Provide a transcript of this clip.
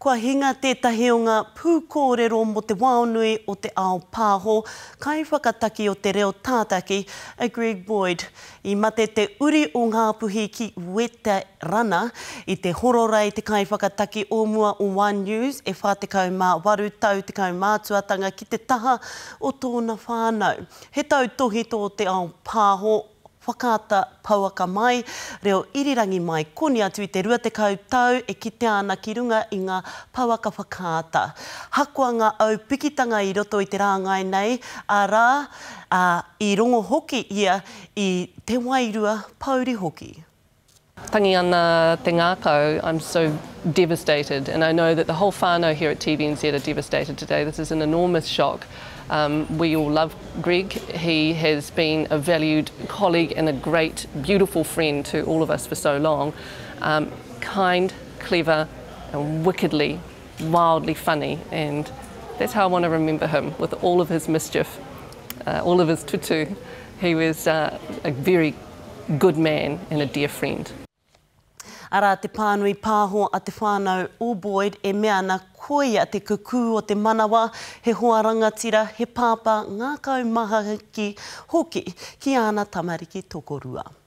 Kua hinga tētahi o ngā pūkōrero mō te wāonui o te ao pāho, kaiwhakataki o te reo tātaki a Greg Boyed. I mate te uri o Ngāpuhi ki Weta Rana, I te hororai te kaiwhakataki o mua o One News, e 48 tau te kaumātuatanga ki te taha o tōna whānau. He tau tohito o te ao pāho, Wakaata Pauaka Mai, reo irirangi mai koni atu I te 20 tau e kite ana ki runga I ngā pauaka whakaata. Hakoa ngā aupikitanga I roto I te rāngai nei, a rā I rongo hoki ia I te wairua pauri hoki. Tangi ana te ngākau, I'm so devastated, and I know that the whole whānau here at TVNZ are devastated today. This is an enormous shock. We all love Greg. He has been a valued colleague and a great, beautiful friend to all of us for so long. Kind, clever, and wickedly, wildly funny, and that's how I want to remember him, with all of his mischief, all of his tutu. He was a very good man and a dear friend. Arā te pānui pāho a te whānau o Boyed e mea na koia te kuku o te manawa, he hoa rangatira, he pāpā ngā kaumaha ki hoki ki ana tamariki tokorua.